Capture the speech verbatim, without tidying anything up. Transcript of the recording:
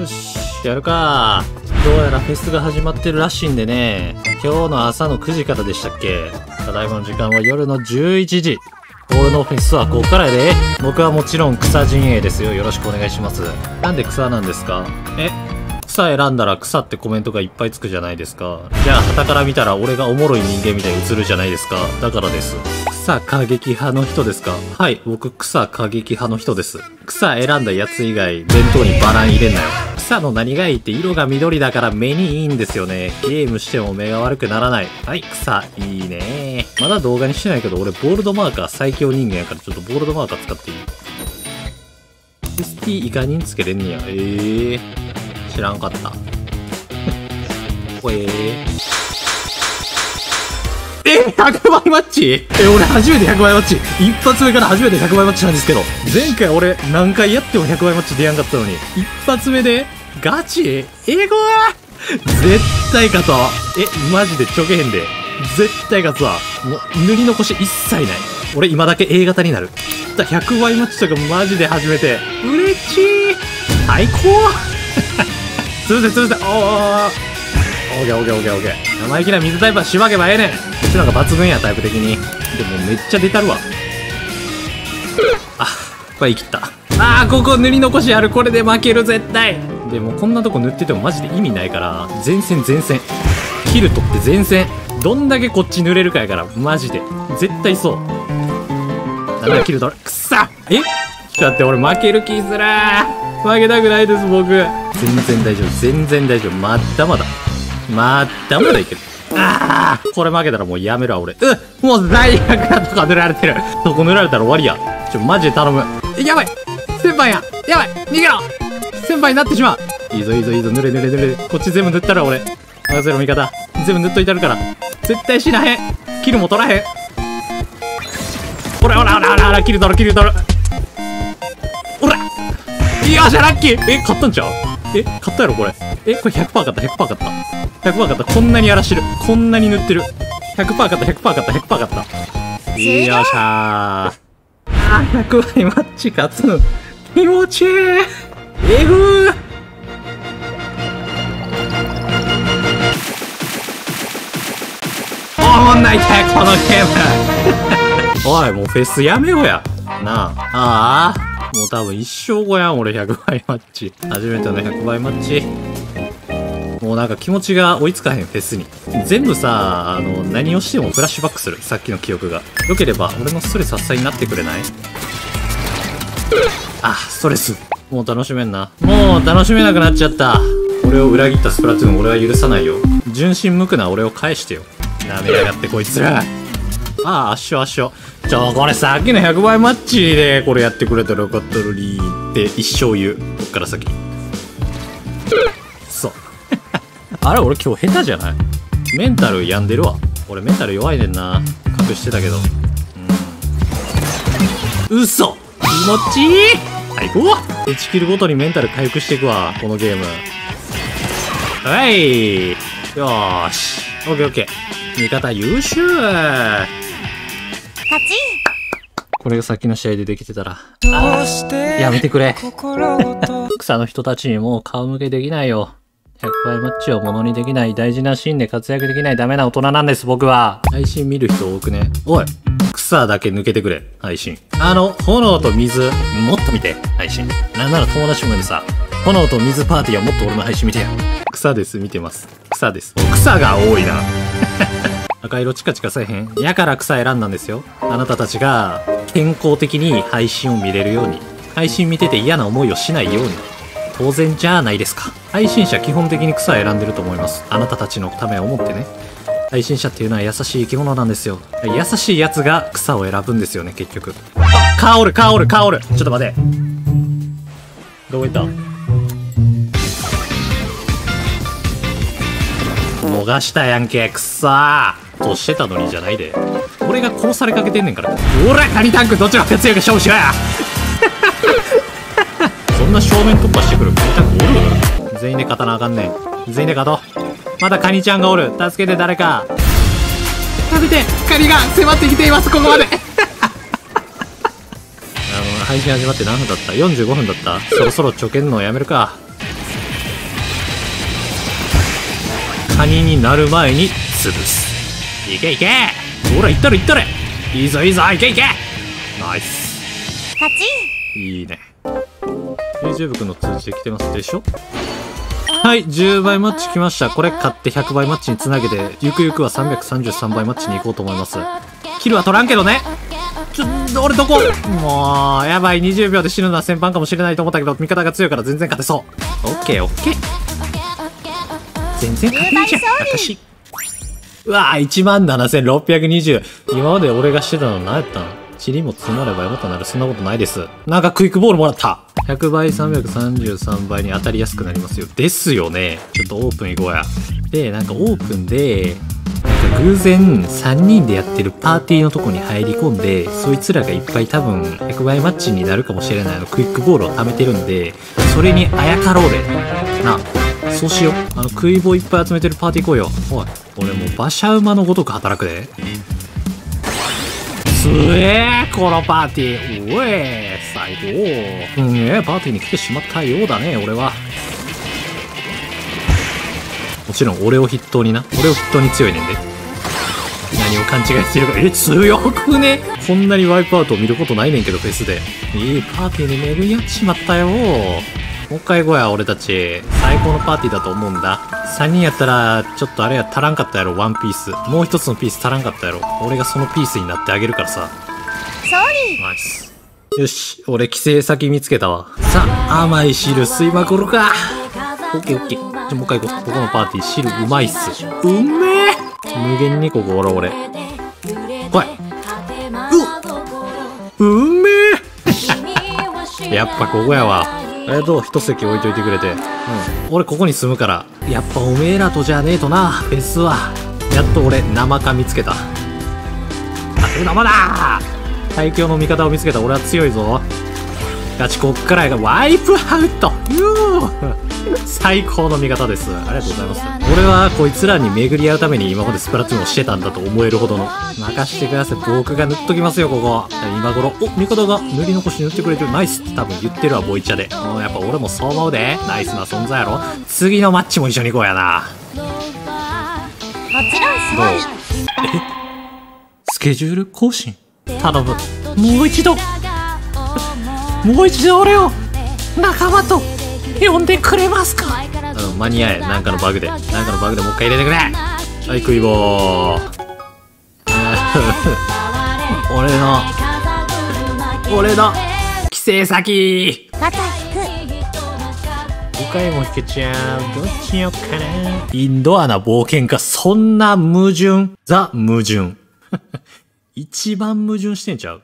よし、やるか。どうやらフェスが始まってるらしいんでね。今日の朝のくじからでしたっけ。ただいまの時間は夜のじゅういちじ。俺のフェスはここからやで。僕はもちろん草陣営ですよ。よろしくお願いします。なんで草なんですか？え、草選んだら草ってコメントがいっぱいつくじゃないですか。じゃあ傍から見たら俺がおもろい人間みたいに映るじゃないですか。だからです。草過激派の人ですか？はい、僕草過激派の人です。草選んだやつ以外弁当にバラン入れんなよ。草の何がいいって色が緑だから目にいいんですよね。ゲームしても目が悪くならない。はい、草いいね。まだ動画にしてないけど俺ボールドマーカー最強人間やからちょっとボールドマーカー使っていい？ エスティー 以外につけれんねや。えー、知らんかった。ほえー。えひゃくばいマッチ？え、俺初めてひゃくばいマッチ。一発目から初めてひゃくばいマッチなんですけど。前回俺何回やってもひゃくばいマッチ出やんかったのに。一発目でガチ？えごわ絶対勝つわ。え、マジでちょけへんで。絶対勝つわ。もう塗り残し一切ない。俺今だけ A 型になる。ひゃくばいマッチとかマジで初めて。嬉しい。最高すいませんすいません。おーおー。オーケーオーケーオーケーオーケー。生意気な水タイプはしばけばええねん。こっちの方が抜群や、タイプ的に。でもめっちゃ出たるわ。あ、これ言い切った。あー、ここ塗り残しある。これで負ける、絶対。でもこんなとこ塗っててもマジで意味ないから、前線前線。キル取って前線。どんだけこっち塗れるかやから、マジで。絶対そう。だからキル取る。くっさ！え？だって俺負ける気すらー。負けたくないです、僕。全然大丈夫、全然大丈夫。まだまだ。まだまだいける。ああ、これ負けたらもうやめるわ、俺。うもう最悪なとこ塗られてる。そこ塗られたら終わりや。ちょ、マジで頼む。やばい先輩ややばい逃げろ先輩になってしまう。いいぞいいぞいいぞ、塗れ塗れ塗れ。こっち全部塗ったら俺。任せろ味方。全部塗っといたるから。絶対死なへん。キルも取らへん。ほらほらほらほらほら、キル取るキル取る。ほらよっしゃ、ラッキー。え、勝ったんちゃう？え、勝ったやろこれ。え、これ ひゃくパーセント 勝った ?ひゃくパーセント 勝った ?ひゃくパーセント 勝った。こんなにやらしてる。こんなに塗ってる。ひゃくパーセント 勝った ひゃくパーセント 勝った ひゃくパーセント 勝った。よっしゃー。あー、ひゃくばいマッチ勝つの。気持ちいい。えぐー。おもんないかい、このゲーム。おい、もうフェスやめようや。なあ。ああ。もう多分一生後やん、俺ひゃくばいマッチ。初めてのひゃくばいマッチ。もうなんか気持ちが追いつかへん、フェスに。全部さ、あの、何をしてもフラッシュバックする、さっきの記憶が。良ければ、俺のストレス発散になってくれない？あ、ストレス。もう楽しめんな。もう楽しめなくなっちゃった。俺を裏切ったスプラトゥーン、俺は許さないよ。純真無垢な俺を返してよ。舐めやがってこいつら。ああ、圧勝圧勝。ちょ、これさっきのひゃくばいマッチでこれやってくれたらよかったのにって一生言う。こっから先。そう。あれ、俺今日下手じゃない？メンタル病んでるわ。俺メンタル弱いねんな。隠してたけど。うん。嘘！気持ちいい！最高！いちキルごとにメンタル回復していくわ、このゲーム。はい。よーし。オッケーオッケー。味方優秀。これがさっきの試合でできてたら。あー、やめてくれ。草の人たちにもう顔向けできないよ。ひゃくばいマッチをものにできない、大事なシーンで活躍できないダメな大人なんです、僕は。配信見る人多くね。おい、草だけ抜けてくれ、配信。あの、炎と水、もっと見て、配信。なんなら友達もいるさ。炎と水パーティーはもっと俺の配信見てよ。草です、見てます。草です。草が多いな。赤色チカチカせえへん。やから草選んだんですよ。あなたたちが健康的に配信を見れるように。配信見てて嫌な思いをしないように。当然じゃないですか。配信者基本的に草選んでると思います。あなたたちのためを思ってね。配信者っていうのは優しい生き物なんですよ。優しいやつが草を選ぶんですよね、結局。あ、カオルカオルカオル。ちょっと待て。どこ行った？逃したやんけ、くっさーとしてたのにじゃないで。俺が殺されかけてんねんから。おら、カニタンクどっちが強いか勝負しろやそんな正面突破してくるカニタンクおる？全員で勝たなあかんねん。全員で勝とう。まだカニちゃんがおる。助けて誰か。食べて、カニが迫ってきています、ここまであの、配信始まって何分だった？よんじゅうごふんだった。そろそろちょけんのをやめるか。カニになる前に潰す。いけいけ、ほらいったれいったれ、いいぞいいぞ、いけいけ、ナイス、勝ち、いいね。エージェー 君の通知で来てますでしょ。はい、じゅうばいマッチ来ました。これ買ってひゃくばいマッチにつなげて、ゆくゆくはさんびゃくさんじゅうさんばいマッチに行こうと思います。キルは取らんけどね。ちょ、俺どこ、もう、やばい、にじゅうびょうで死ぬのは先般かもしれないと思ったけど、味方が強いから全然勝てそう。オッケーオッケー。全然勝てんじゃん、私。うわぁ、いちまんななせんろっぴゃくにじゅう。今まで俺がしてたの何やったの？塵も積もればよかったなら、そんなことないです。なんかクイックボールもらった。ひゃくばい、さんびゃくさんじゅうさんばいに当たりやすくなりますよ。ですよね。ちょっとオープン行こうや。で、なんかオープンで、偶然さんにんでやってるパーティーのとこに入り込んで、そいつらがいっぱい多分ひゃくばいマッチになるかもしれないのクイックボールを貯めてるんで、それにあやかろうで。なあ、そうしよう。あの、食い棒いっぱい集めてるパーティー行こうよ。おい、俺もう馬車馬のごとく働くで。すえー、このパーティー、おえー、最高。うん、えー、パーティーに来てしまったようだね、俺は。もちろん俺を筆頭にな、俺を筆頭に強いねんで。何を勘違いしてるか、え、強くね？こんなにワイプアウトを見ることないねんけど、フェスで。いいパーティーに巡り合っちまったよ。もう一回行こうや、俺たち。最高のパーティーだと思うんだ。さんにんやったら、ちょっとあれや足らんかったやろ、ワンピース。もう一つのピース足らんかったやろ。俺がそのピースになってあげるからさ。ナイス。よし、俺帰省先見つけたわ。さあ、甘い汁吸いまくるか。オッケーオッケー。じゃあもう一回行こう。ここのパーティー、汁うまいっす。うめえ、無限にここおら俺。来い。ううめえやっぱここやわ。えー、どう、一席置いといてくれて。うん。俺ここに住むから。やっぱおめえらとじゃねえとな、フェスは。やっと俺、生か見つけた。あ、生だー、最強の味方を見つけた。俺は強いぞ。ガチ、こっからやが、ワイプアウト最高の味方です。ありがとうございます。俺はこいつらに巡り合うために今までスプラトゥーンをしてたんだと思えるほどの。任してください。僕が塗っときますよ、ここ。今頃、お、味方が塗り残し塗ってくれてる。ナイスって多分言ってるわ、ボイチャで。もうやっぱ俺もそう思うで。ナイスな存在やろ。次のマッチも一緒に行こうやな。もちろん、すごい。え？スケジュール更新？頼む。もう一度もう一度俺を仲間と呼んでくれますか？うん、間に合え。なんかのバグで、なんかのバグでもう一回入れてくれ。はい、食い棒俺の俺の帰省先、またごかいも引けちゃう。どっちよっかな。インドアな冒険家、そんな矛盾、ザ矛盾一番矛盾してんちゃう？